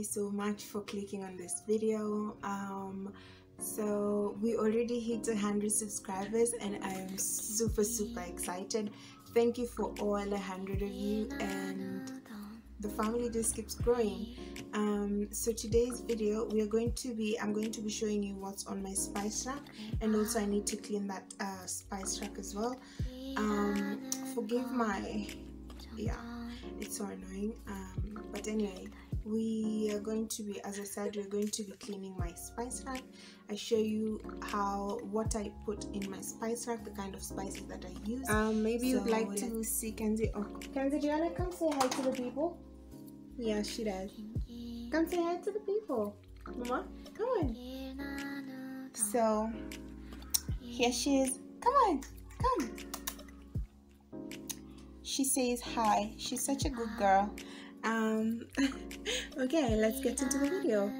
you so much for clicking on this video. So we already hit 100 subscribers and I am super excited. Thank you for all 100 of you, and the family just keeps growing. So today's video we are going to be I'm going to be showing you what's on my spice rack, and also I need to clean that spice rack as well. Forgive my, it's so annoying, but anyway, we are going to be, as I said, we're going to be cleaning my spice rack. I show you what I put in my spice rack, the kind of spices that I use. Maybe so you'd like to see Kenzie. Oh, Kenzie, Diana, come say hi to the people. Yeah, she does. Come say hi to the people, Mama. Come on. So here she is. Come on, come. She says hi. She's such a good girl. Okay, let's get into the video.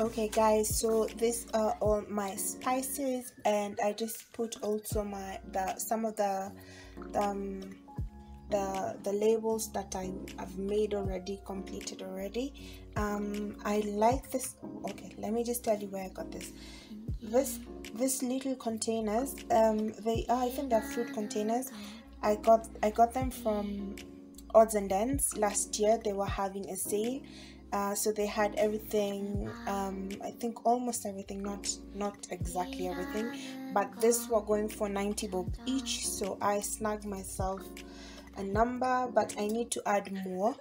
Okay guys, so these are all my spices, and I just put also some of the labels that I've made already, completed already. I like this. Okay, let me just tell you where I got this. This little containers, they are, I think they're fruit containers. I got them from Odds and Ends last year. They were having a sale, so they had everything. I think almost everything, not exactly everything, but this were going for 90 bob each. So I snagged myself a number, but I need to add more.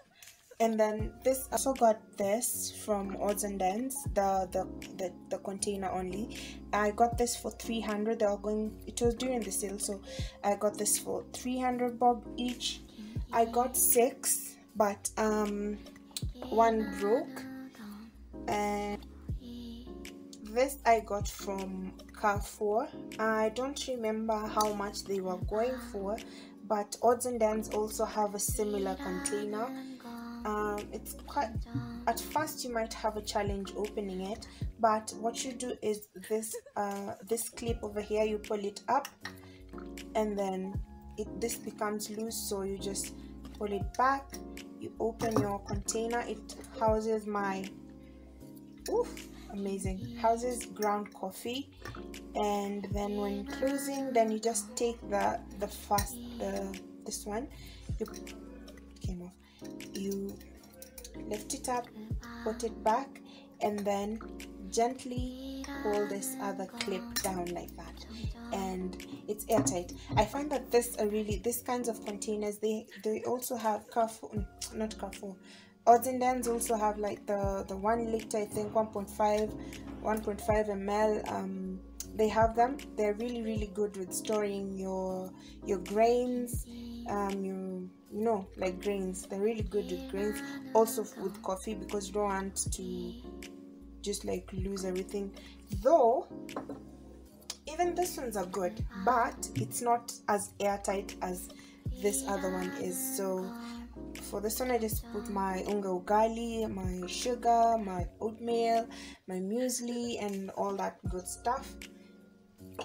And then this, I also got this from Odds and Ends, the container only. I got this for 300. They were going, it was during the sale, so I got this for 300 bob each. I got 6, but one broke. And this I got from Carrefour. I don't remember how much they were going for, but Odds and Ends also have a similar container. It's quite, at first you might have a challenge opening it, but what you do is this this clip over here, you pull it up, and then this becomes loose, so you just pull it back, you open your container. It houses my houses ground coffee, and then when closing, then you just take this one, you came off, you lift it up, put it back, and then gently pull this other clip down like that, and it's airtight. I find that these kinds of containers, they also have Odds and Ends also have like the 1 liter, I think 1.5 ml. They have them. They're really good with storing your grains, grains. They're really good with grains, also with coffee, because you don't want to just like lose everything. Though even these ones are good, but it's not as airtight as this other one is. So for this one, I just put my unga ugali, my sugar, my oatmeal, my muesli, and all that good stuff.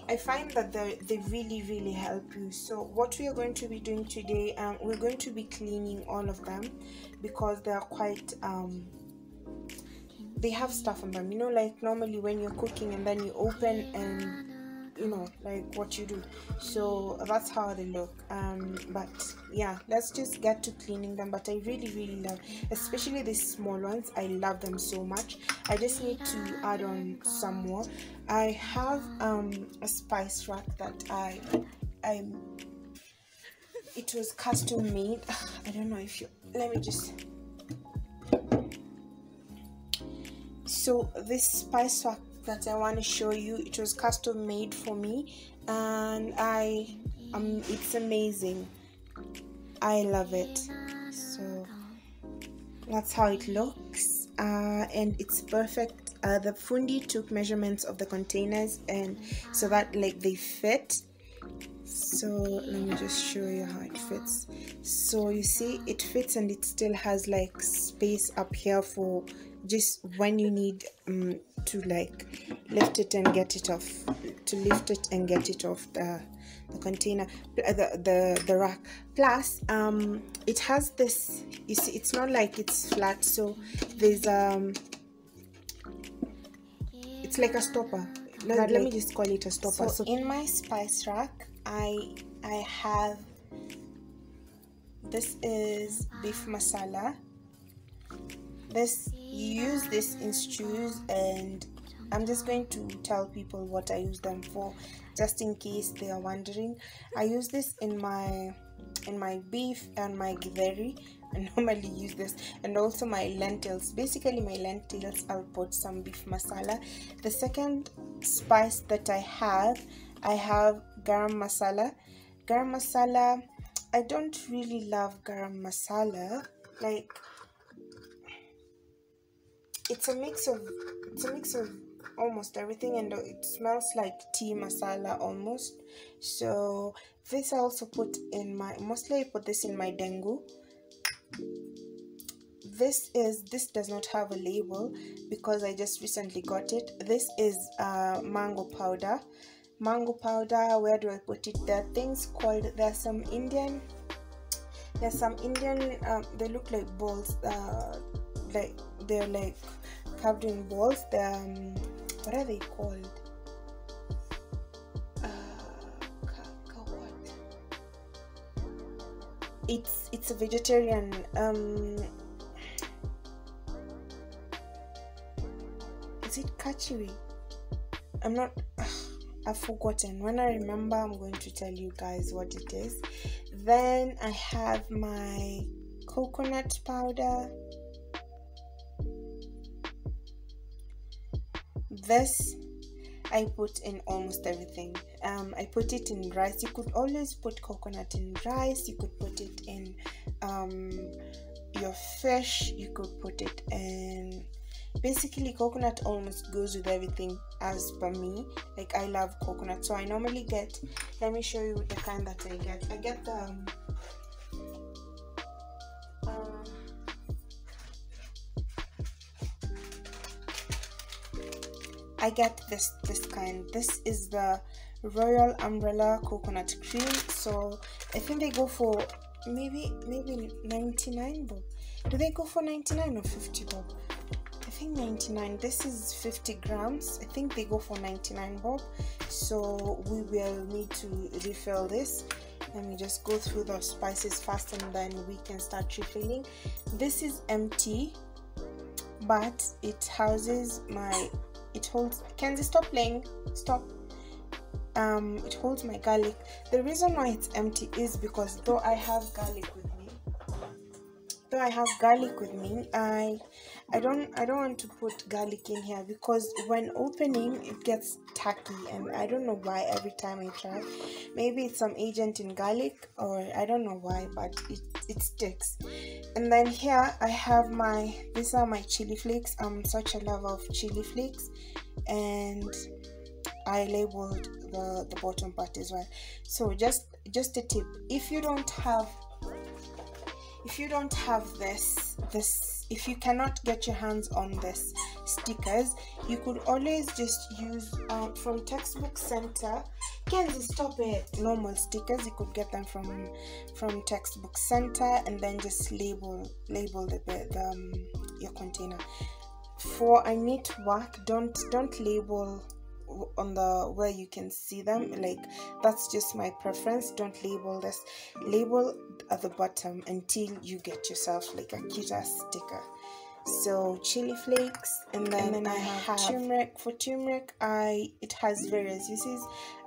I find that they really help you. So what we are going to be doing today, we're going to be cleaning all of them, because they are quite they have stuff on them, like normally when you're cooking and then you open and like what you do. So that's how they look. But yeah, let's just get to cleaning them. But I really love, especially these small ones, I love them so much. I just need to add on some more. I have a spice rack that it was custom made. I don't know if you, let me just, so this spice rack that I want to show you, it was custom made for me, and it's amazing. I love it. So that's how it looks, and it's perfect. The fundi took measurements of the containers, and so that like they fit. So let me just show you how it fits. So you see it fits, and it still has like space up here for just when you need to like lift it and get it off, to lift it and get it off the container, the rack. Plus it has this, you see, it's not like it's flat, so there's it's like a stopper. Let me just call it a stopper. So in my spice rack I have, this is beef masala. This, you use this in stews, and I'm just going to tell people what I use them for, just in case they are wondering. I use this in my beef and my githeri. I normally use this, and also my lentils. Basically my lentils, I'll put some beef masala. The second spice that I have garam masala. Garam masala, I don't really love garam masala. Like, it's a mix of almost everything, and it smells like tea masala almost. So this I also put in my, mostly I put this in my dengu. This does not have a label because I just recently got it. This is mango powder. Mango powder, where do I put it? There are things called, there's some Indian they look like balls, like they're like carved in balls. They're what are they called? It's a vegetarian, is it kachiri? I'm not, I've forgotten. When I remember, I'm going to tell you guys what it is. Then I have my coconut powder. This I put in almost everything. I put it in rice. You could always put coconut in rice. You could put it in your fish. You could put it in, basically coconut almost goes with everything, as for me. Like, I love coconut, so I normally get, let me show you the kind that I get. I get the I get this kind. This is the Royal Umbrella coconut cream. So I think they go for maybe 99 bob. Do they go for 99 or 50 bob? I think 99. This is 50 grams. I think they go for 99 bob. So we will need to refill this. Let me just go through the spices fast, and then we can start refilling. This is empty, but it houses my, it holds, Kenzie, stop playing, stop. It holds my garlic. The reason why it's empty is because though I have garlic with me, I don't want to put garlic in here, because when opening it gets tacky, and I don't know why every time I try. Maybe it's some agent in garlic, or I don't know why, but it sticks. And then here I have my, these are my chili flakes. I'm such a lover of chili flakes, and I labeled the bottom part as well. So just a tip, if you don't have this, if you cannot get your hands on this stickers, you could always just use from Textbook Center. Kenzie, stop it. Normal stickers, you could get them from Textbook Center, and then just label your container. For a knit work, don't label on the where you can see them. Like, that's just my preference. Don't label this, label at the bottom until you get yourself like a cute ass sticker. So chili flakes, and then I have turmeric. For turmeric, it has various uses.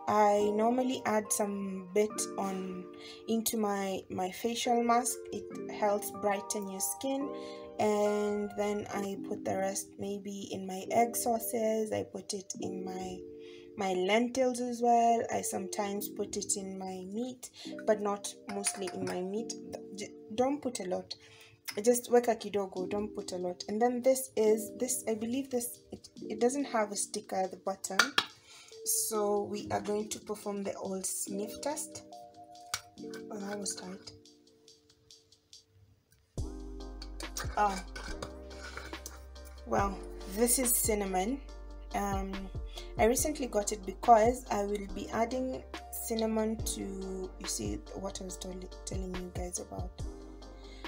I normally add some bit into my facial mask. It helps brighten your skin. And then I put the rest maybe in my egg sauces. I put it in my lentils as well. I sometimes put it in my meat, but not mostly in my meat. Don't put a lot. Just weka kidogo, don't put a lot. And then this I believe it doesn't have a sticker at the bottom. So we are going to perform the old sniff test. Oh, that was tight. Well, this is cinnamon. I recently got it because I will be adding cinnamon to, you see what I was telling you guys about.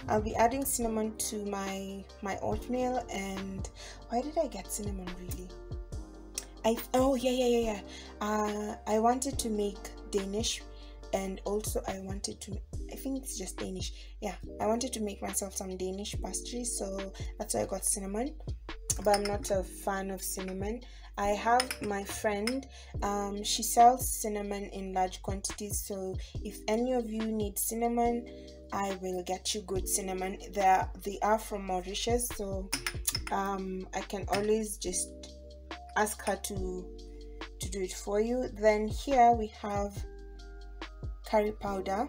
I'll be adding cinnamon to my oatmeal. And why did I get cinnamon really? I wanted to make Danish, and also I think it's just Danish. Yeah, I wanted to make myself some Danish pastry, so that's why I got cinnamon. But I'm not a fan of cinnamon. I have my friend, she sells cinnamon in large quantities, so if any of you need cinnamon, I will get you good cinnamon. They are from Mauritius, so I can always just ask her to do it for you. Then here we have curry powder.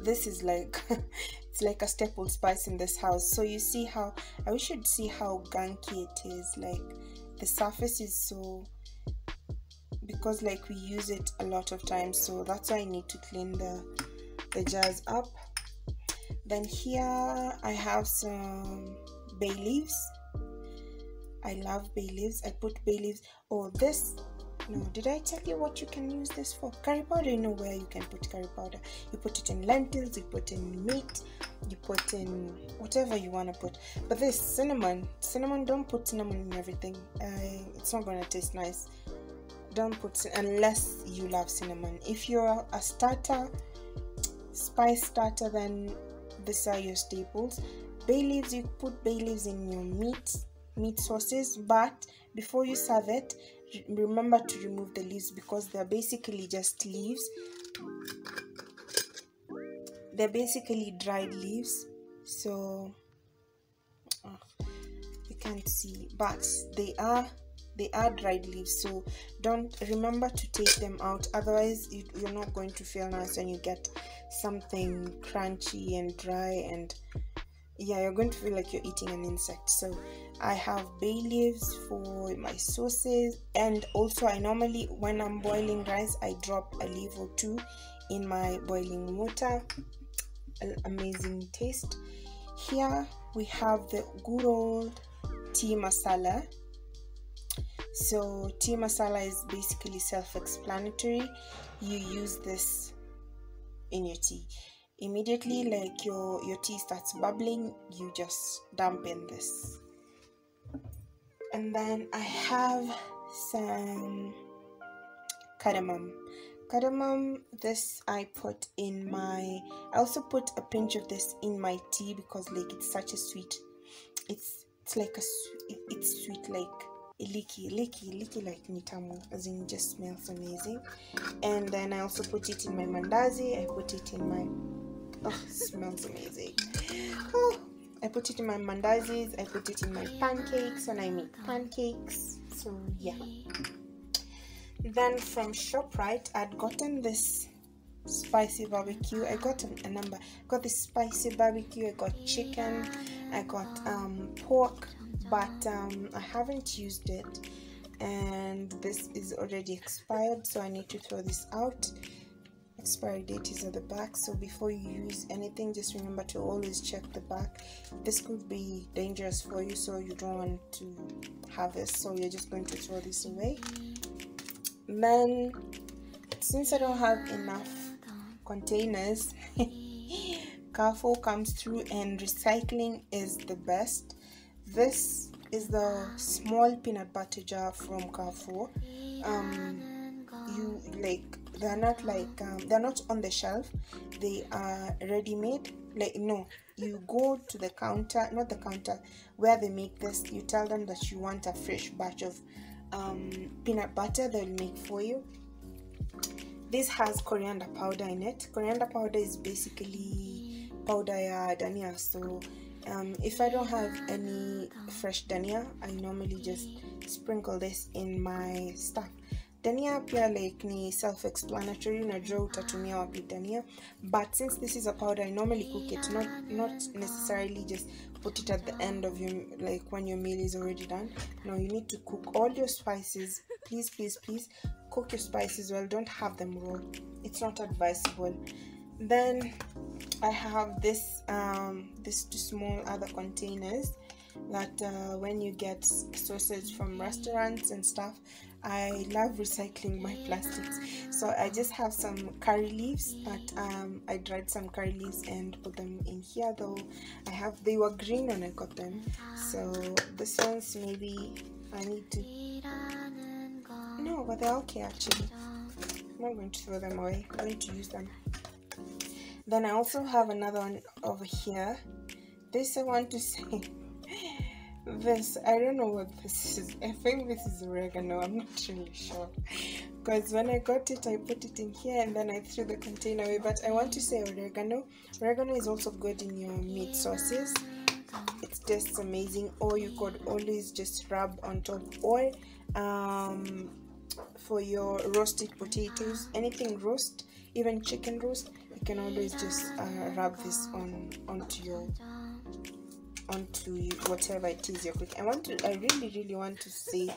This is like it's like a staple spice in this house. So you see how, I wish you'd see how gunky it is. Like the surface is so, because like we use it a lot of times, so that's why I need to clean the jars up. Then here I have some bay leaves. I love bay leaves. I put bay leaves. Oh, this, no, did I tell you what you can use this for? Curry powder, you know where you can put curry powder. You put it in lentils, you put in meat, you put in whatever you want to put. But this cinnamon, don't put cinnamon in everything. It's not going to taste nice. Don't put, unless you love cinnamon. If you're a spice starter, then these are your staples. Bay leaves, you put bay leaves in your meat sauces, but before you serve it, remember to remove the leaves, because they're basically just leaves. They're basically dried leaves, so you can't see, but they are dried leaves, so remember to take them out, otherwise you're not going to feel nice when you get something crunchy and dry, and yeah, you're going to feel like you're eating an insect. So I have bay leaves for my sauces, and also I normally, when I'm boiling rice, I drop a leaf or two in my boiling water. Amazing taste. Here we have the good old tea masala. So tea masala is basically self-explanatory. You use this in your tea. Immediately, like your tea starts bubbling, you just dump in this. And then I have some cardamom. This I put in my, I also put a pinch of this in my tea, because like it's such a sweet, it's sweet, like licky, like nitamu, as in it just smells amazing. And then I also put it in my mandazi. I put it in my, oh, smells amazing. Oh, I put it in my mandazis, I put it in my pancakes when I make pancakes. So yeah. Then from ShopRite, I'd gotten this spicy barbecue. I got a number. I got this spicy barbecue, I got chicken, I got pork, but I haven't used it, and this is already expired, so I need to throw this out. Expiry date is at the back, so before you use anything, just remember to always check the back. This could be dangerous for you, so you don't want to have this, so you're just going to throw this away. And then, since I don't have enough containers, Carrefour comes through, and recycling is the best. This is the small peanut butter jar from Carrefour. You like, they're not like they're not on the shelf, they are ready-made. Like, no, you go to the counter, not the counter where they make this, you tell them that you want a fresh batch of peanut butter, they'll make for you. This has coriander powder in it. Coriander powder is basically powder ya dania, so if I don't have any fresh dania, I normally just sprinkle this in my stuff. Dania pia like ni self-explanatory, najua utatumia wapi dania, but since this is a powder, I normally cook it, not necessarily just put it at the end of your, like when your meal is already done. No, you need to cook all your spices. Please cook your spices well, don't have them raw, it's not advisable. Then I have this this two small other containers that when you get sauces from restaurants and stuff, I love recycling my plastics, so I just have some curry leaves that I dried some curry leaves and put them in here, though they were green when I got them. So this one's maybe I need to, no, but they're okay actually. I'm not going to throw them away, I'm going to use them. Then I also have another one over here. This I want to say, this, I don't know what this is. I think this is oregano, I'm not really sure, because when I got it I put it in here and then I threw the container away, but I want to say oregano. Oregano is also good in your meat sauces, it's just amazing. Or you could always just rub on top, or for your roasted potatoes, anything roast, even chicken roast, you can always just rub this onto whatever it is you're cooking. I really want to say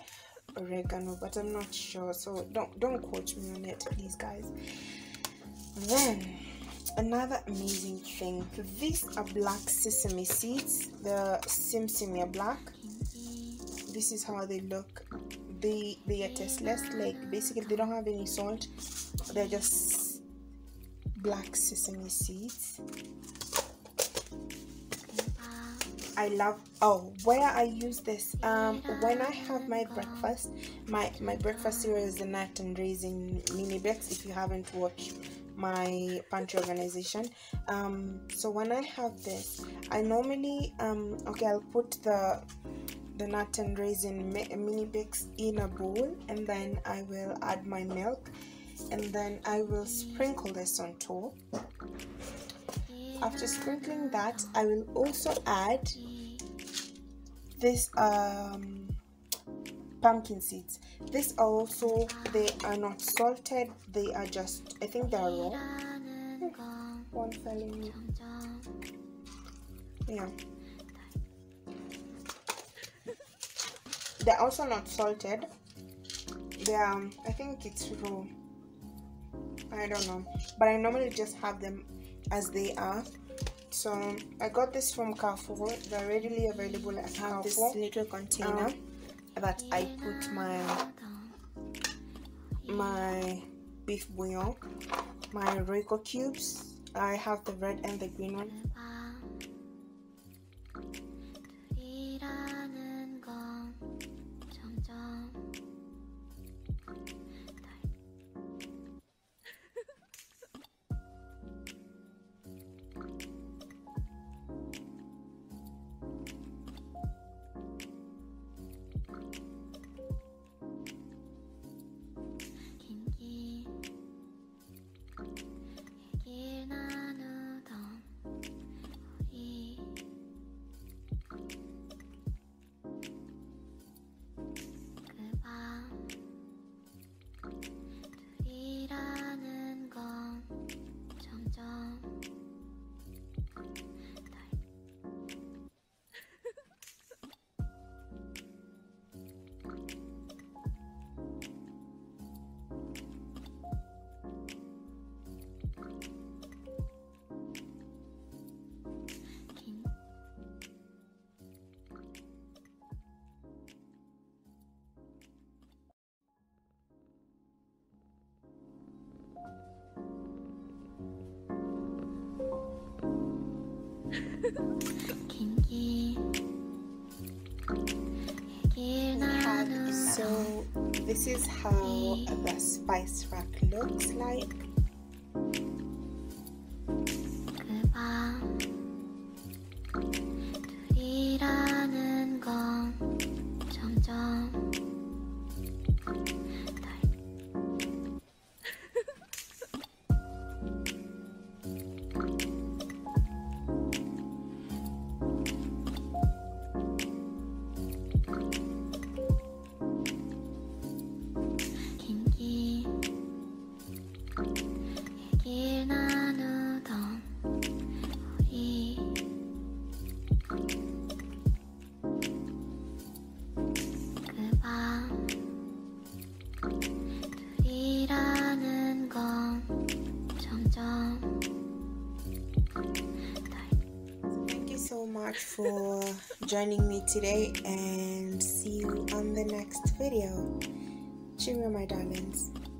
oregano, but I'm not sure, so don't quote me on it, please guys. Then another amazing thing, these are black sesame seeds, the simsimia black. This is how they look. They are tasteless, like basically they don't have any salt, they're just black sesame seeds. I love, oh, where I use this, when I have my breakfast, my breakfast cereal is the nut and raisin mini bakes, if you haven't watched my pantry organization. So when I have this, I normally I'll put the nut and raisin mini bakes in a bowl, and then I will add my milk, and then I will sprinkle this on top. After sprinkling that, I will also add this pumpkin seeds. These are also, they are not salted, they are just, I think they are raw. One fell in me. Yeah. They're also not salted. They are, I think it's raw. I don't know. But I normally just have them as they are. So I got this from Carrefour, they're readily available at Carrefour. I have this little container that I put my beef bouillon, my Royco cubes. I have the red and the green one. So this is how the spice rack looks like. Thank you so much for joining me today, and see you on the next video. Cheerio, my diamonds.